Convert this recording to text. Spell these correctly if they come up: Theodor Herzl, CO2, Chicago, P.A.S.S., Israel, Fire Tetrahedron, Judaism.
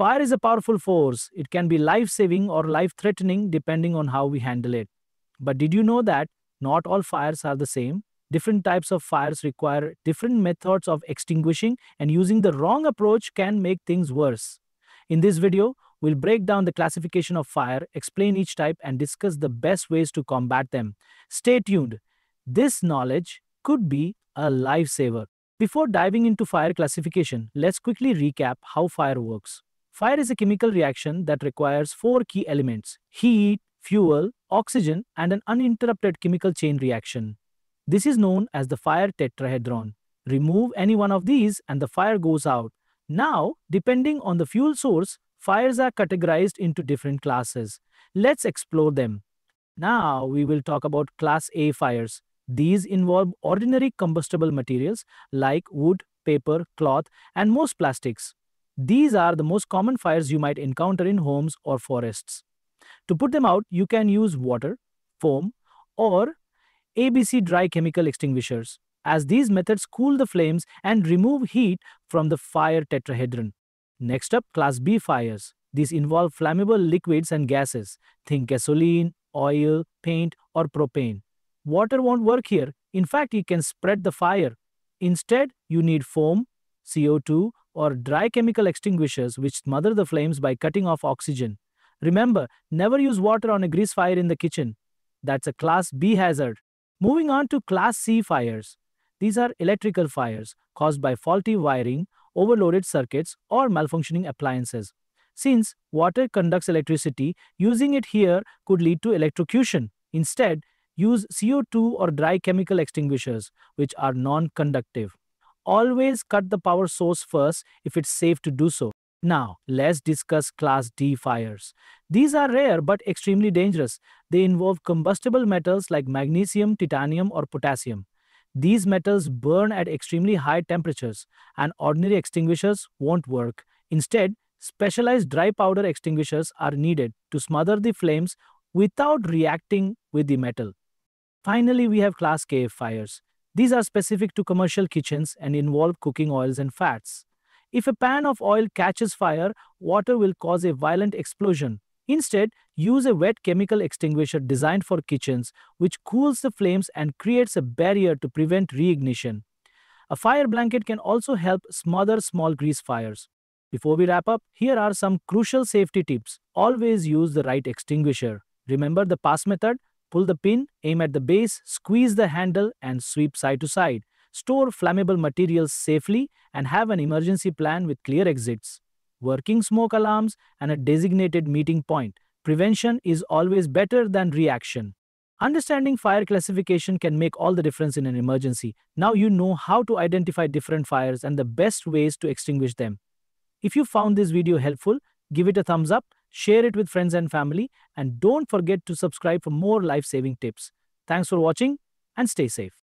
Fire is a powerful force. It can be life-saving or life-threatening depending on how we handle it. But did you know that not all fires are the same? Different types of fires require different methods of extinguishing, and using the wrong approach can make things worse. In this video, we'll break down the classification of fire, explain each type, and discuss the best ways to combat them. Stay tuned. This knowledge could be a lifesaver. Before diving into fire classification, let's quickly recap how fire works. Fire is a chemical reaction that requires four key elements: heat, fuel, oxygen, and an uninterrupted chemical chain reaction. This is known as the fire tetrahedron. Remove any one of these and the fire goes out. Now, depending on the fuel source, fires are categorized into different classes. Let's explore them. Now, we will talk about Class A fires. These involve ordinary combustible materials like wood, paper, cloth, and most plastics. These are the most common fires you might encounter in homes or forests. To put them out, you can use water, foam, or ABC dry chemical extinguishers, as these methods cool the flames and remove heat from the fire tetrahedron. Next up, Class B fires. These involve flammable liquids and gases. Think gasoline, oil, paint, or propane. Water won't work here. In fact, it can spread the fire. Instead, you need foam, CO2, or dry chemical extinguishers, which smother the flames by cutting off oxygen. Remember, never use water on a grease fire in the kitchen. That's a Class B hazard. Moving on to Class C fires. These are electrical fires caused by faulty wiring, overloaded circuits, or malfunctioning appliances. Since water conducts electricity, using it here could lead to electrocution. Instead, use CO2 or dry chemical extinguishers, which are non-conductive. Always cut the power source first if it's safe to do so. Now, let's discuss Class D fires. These are rare but extremely dangerous. They involve combustible metals like magnesium, titanium, or potassium. These metals burn at extremely high temperatures, and ordinary extinguishers won't work. Instead, specialized dry powder extinguishers are needed to smother the flames without reacting with the metal. Finally, we have Class K fires. These are specific to commercial kitchens and involve cooking oils and fats. If a pan of oil catches fire, water will cause a violent explosion. Instead, use a wet chemical extinguisher designed for kitchens, which cools the flames and creates a barrier to prevent reignition. A fire blanket can also help smother small grease fires. Before we wrap up, here are some crucial safety tips. Always use the right extinguisher. Remember the P.A.S.S. method: pull the pin, aim at the base, squeeze the handle, and sweep side to side. Store flammable materials safely and have an emergency plan with clear exits, working smoke alarms, and a designated meeting point. Prevention is always better than reaction. Understanding fire classification can make all the difference in an emergency. Now you know how to identify different fires and the best ways to extinguish them. If you found this video helpful, give it a thumbs up, share it with friends and family, and don't forget to subscribe for more life-saving tips. Thanks for watching and stay safe.